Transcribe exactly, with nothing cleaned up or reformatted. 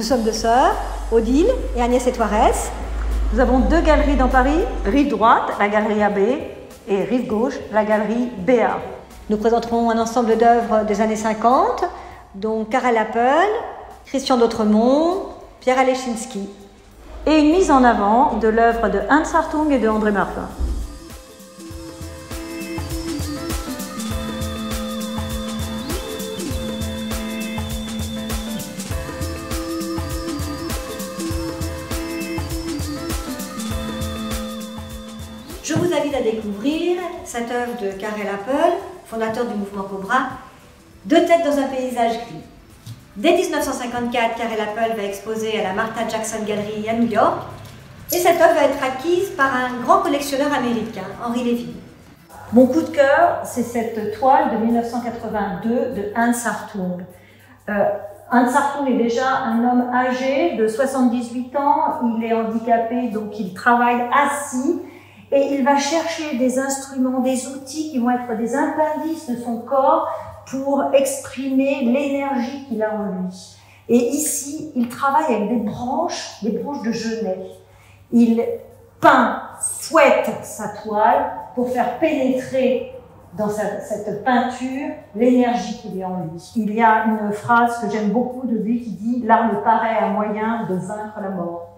Nous sommes deux sœurs, Odile et Agnès Aittouarès. Nous avons deux galeries dans Paris, rive droite, la galerie A B, et rive gauche, la galerie B A. Nous présenterons un ensemble d'œuvres des années cinquante, dont Karel Appel, Christian Dotremont, Pierre Alechinski, et une mise en avant de l'œuvre de Hans Hartung et de André Marfaing. Je vous invite à découvrir cette œuvre de Karel Appel, fondateur du Mouvement Cobra, « Deux têtes dans un paysage gris ». Dès mille neuf cent cinquante-quatre, Karel Appel va exposer à la Martha Jackson Gallery à New York, et cette œuvre va être acquise par un grand collectionneur américain, Henri Lévy. Mon coup de cœur, c'est cette toile de mille neuf cent quatre-vingt-deux de Hans Hartung. Euh, Hans Hartung est déjà un homme âgé de soixante-dix-huit ans, il est handicapé, donc il travaille assis, et il va chercher des instruments, des outils qui vont être des appendices de son corps pour exprimer l'énergie qu'il a en lui. Et ici, il travaille avec des branches, des branches de genêt. Il peint, fouette sa toile pour faire pénétrer dans sa, cette peinture l'énergie qu'il a en lui. Il y a une phrase que j'aime beaucoup de lui qui dit « L'art me paraît un moyen de vaincre la mort ».